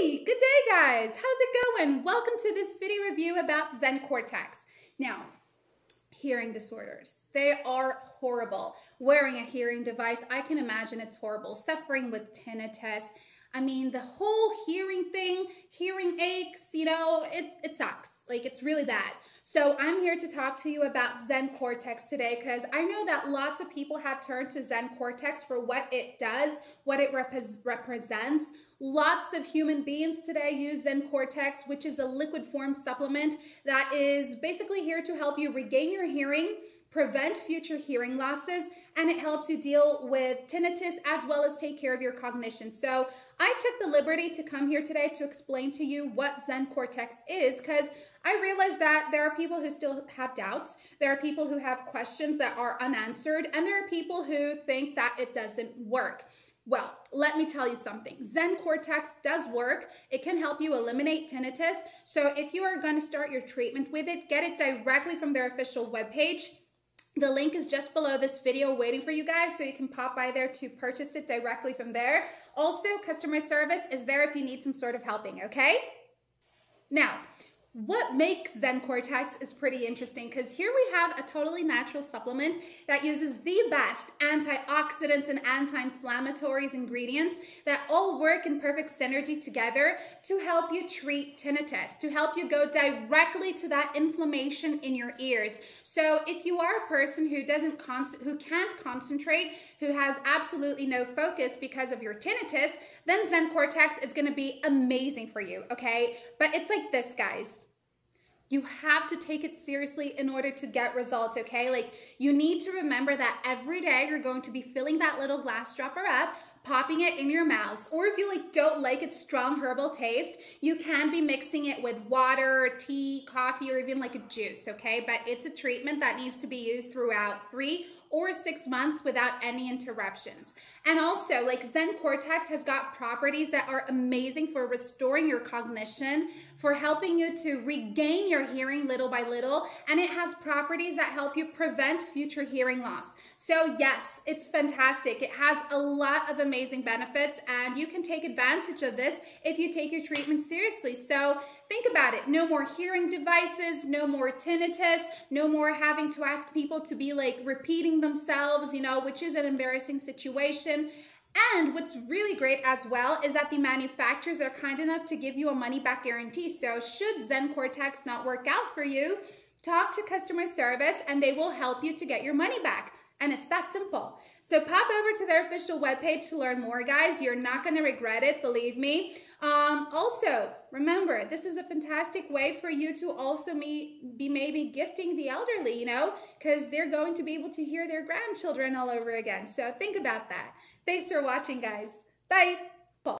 Hey, good day guys, how's it going? Welcome to this video review about ZenCortex. Now, hearing disorders, they are horrible. Wearing a hearing device, I can imagine it's horrible. Suffering with tinnitus, I mean, the whole hearing thing, hearing aches, you know, it sucks. Like, it's really bad. So I'm here to talk to you about ZenCortex today because I know that lots of people have turned to ZenCortex for what it does, what it represents. Lots of human beings today use ZenCortex, which is a liquid form supplement that is basically here to help you regain your hearing, prevent future hearing losses, and it helps you deal with tinnitus as well as take care of your cognition. So I took the liberty to come here today to explain to you what ZenCortex is, because I realize that there are people who still have doubts, there are people who have questions that are unanswered, and there are people who think that it doesn't work. Well, let me tell you something. ZenCortex does work. It can help you eliminate tinnitus. So if you are going to start your treatment with it, get it directly from their official webpage. The link is just below this video waiting for you guys, so you can pop by there to purchase it directly from there. Also, customer service is there if you need some sort of helping, okay? Now, what makes ZenCortex is pretty interesting, because here we have a totally natural supplement that uses the best antioxidants and anti-inflammatories ingredients that all work in perfect synergy together to help you treat tinnitus, to help you go directly to that inflammation in your ears. So if you are a person who can't concentrate, who has absolutely no focus because of your tinnitus, then ZenCortex is going to be amazing for you, okay? But it's like this, guys. You have to take it seriously in order to get results, okay? Like, you need to remember that every day you're going to be filling that little glass dropper up, popping it in your mouths, or if you don't like its strong herbal taste, you can be mixing it with water, tea, coffee, or even a juice, okay? But it's a treatment that needs to be used throughout 3 or 6 months without any interruptions. And also, ZenCortex has got properties that are amazing for restoring your cognition, for helping you to regain your hearing little by little, and it has properties that help you prevent future hearing loss. So yes, it's fantastic. It has a lot of amazing benefits, and you can take advantage of this if you take your treatment seriously. So think about it. No more hearing devices, no more tinnitus, no more having to ask people to be repeating themselves, which is an embarrassing situation. And what's really great as well is that the manufacturers are kind enough to give you a money-back guarantee. So should ZenCortex not work out for you, talk to customer service and they will help you to get your money back. And it's that simple. So pop over to their official webpage to learn more, guys. You're not going to regret it, believe me. Also, remember, this is a fantastic way for you to also be maybe gifting the elderly, because they're going to be able to hear their grandchildren all over again. So think about that. Thanks for watching, guys. Bye.